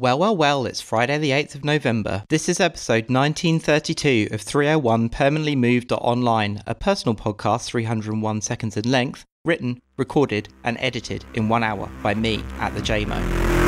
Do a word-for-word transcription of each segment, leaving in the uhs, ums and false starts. Well, well, well, it's Friday the eighth of November. This is episode nineteen thirty-two of three oh one Permanently Moved Online, a personal podcast three hundred one seconds in length, written, recorded and edited in one hour by me at the J M O.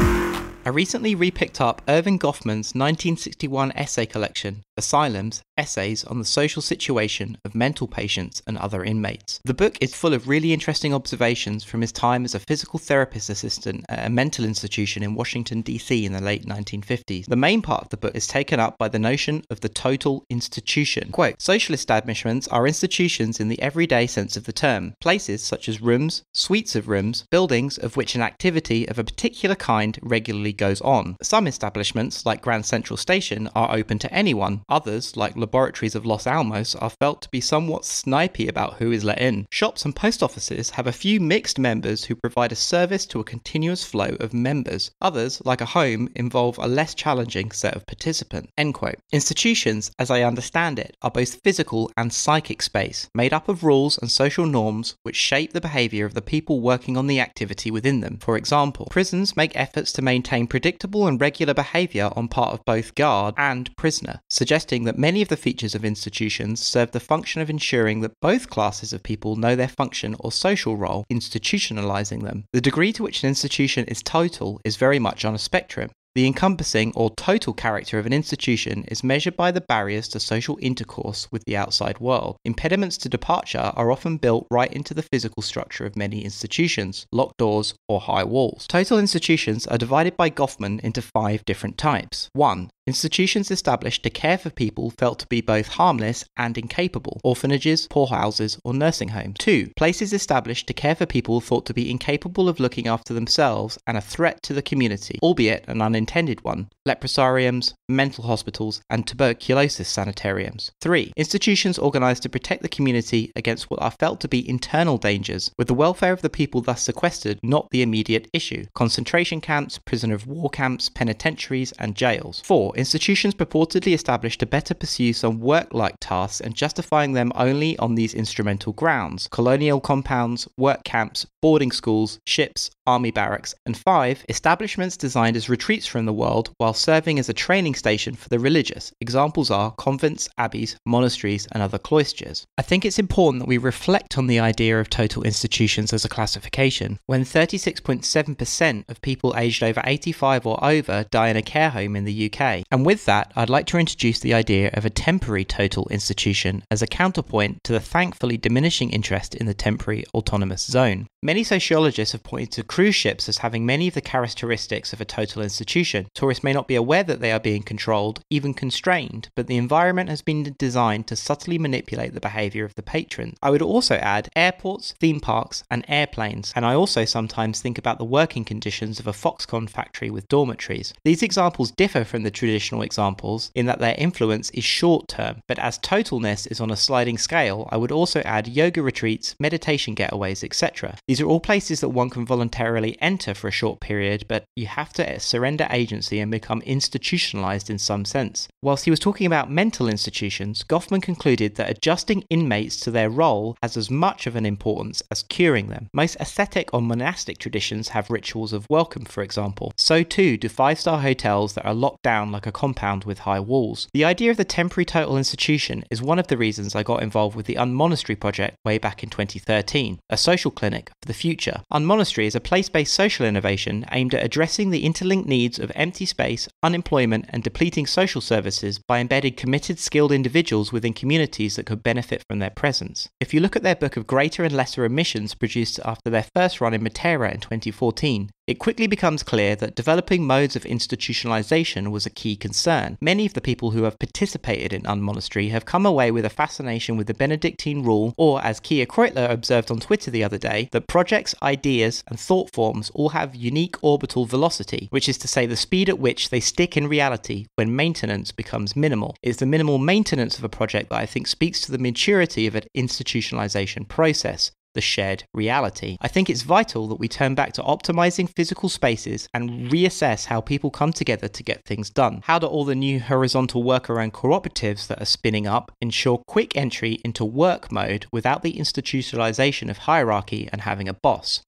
I recently re-picked up Irving Goffman's nineteen sixty-one essay collection, Asylums, Essays on the Social Situation of Mental Patients and Other Inmates. The book is full of really interesting observations from his time as a physical therapist assistant at a mental institution in Washington, D C in the late nineteen fifties. The main part of the book is taken up by the notion of the total institution. Quote, social establishments are institutions in the everyday sense of the term, places such as rooms, suites of rooms, buildings of which an activity of a particular kind regularly goes on. Some establishments, like Grand Central Station, are open to anyone. Others, like laboratories of Los Alamos, are felt to be somewhat snipey about who is let in. Shops and post offices have a few mixed members who provide a service to a continuous flow of members. Others, like a home, involve a less challenging set of participants. End quote. Institutions, as I understand it, are both physical and psychic space, made up of rules and social norms which shape the behaviour of the people working on the activity within them. For example, prisons make efforts to maintain predictable and regular behaviour on part of both guard and prisoner, suggesting that many of the features of institutions serve the function of ensuring that both classes of people know their function or social role, institutionalizing them. The degree to which an institution is total is very much on a spectrum. The encompassing or total character of an institution is measured by the barriers to social intercourse with the outside world. Impediments to departure are often built right into the physical structure of many institutions, locked doors or high walls. Total institutions are divided by Goffman into five different types. one. Institutions established to care for people felt to be both harmless and incapable, orphanages, poorhouses or nursing homes. two. Places established to care for people thought to be incapable of looking after themselves and a threat to the community, albeit an unintended one, leprosariums, mental hospitals and tuberculosis sanitariums. three. Institutions organised to protect the community against what are felt to be internal dangers, with the welfare of the people thus sequestered not the immediate issue, concentration camps, prison of war camps, penitentiaries and jails. four. Institutions purportedly established to better pursue some work-like tasks and justifying them only on these instrumental grounds: colonial compounds, work camps, boarding schools, ships, army barracks. And five, establishments designed as retreats from the world while serving as a training station for the religious. Examples are convents, abbeys, monasteries and other cloisters. I think it's important that we reflect on the idea of total institutions as a classification. When thirty-six point seven percent of people aged over eighty-five or over die in a care home in the U K. And with that, I'd like to introduce the idea of a temporary total institution as a counterpoint to the thankfully diminishing interest in the temporary autonomous zone. Many sociologists have pointed to cruise ships as having many of the characteristics of a total institution. Tourists may not be aware that they are being controlled, even constrained, but the environment has been designed to subtly manipulate the behaviour of the patrons. I would also add airports, theme parks and airplanes, and I also sometimes think about the working conditions of a Foxconn factory with dormitories. These examples differ from the traditional examples in that their influence is short term, but as totalness is on a sliding scale, I would also add yoga retreats, meditation getaways, et cetera. These are all places that one can voluntarily enter for a short period, but you have to surrender agency and become institutionalized in some sense. Whilst he was talking about mental institutions, Goffman concluded that adjusting inmates to their role has as much of an importance as curing them. Most ascetic or monastic traditions have rituals of welcome, for example. So too do five-star hotels that are locked down like a compound with high walls. The idea of the temporary total institution is one of the reasons I got involved with the Unmonastery project way back in twenty thirteen, a social clinic for the future. Unmonastery is a place-based social innovation aimed at addressing the interlinked needs of empty space, unemployment and depleting social services by embedding committed, skilled individuals within communities that could benefit from their presence. If you look at their book of Greater and Lesser Omissions produced after their first run in Matera in twenty fourteen, it quickly becomes clear that developing modes of institutionalization was a key concern. Many of the people who have participated in Unmonastery have come away with a fascination with the Benedictine rule, or as Kia Kreutler observed on Twitter the other day, that projects, ideas and thought forms all have unique orbital velocity, which is to say the speed at which they stick in reality when maintenance becomes minimal. It's the minimal maintenance of a project that I think speaks to the maturity of an institutionalization process, the shared reality. I think it's vital that we turn back to optimizing physical spaces and reassess how people come together to get things done. How do all the new horizontal workaround cooperatives that are spinning up ensure quick entry into work mode without the institutionalization of hierarchy and having a boss?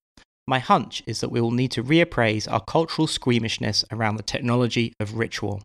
My hunch is that we will need to reappraise our cultural squeamishness around the technology of ritual.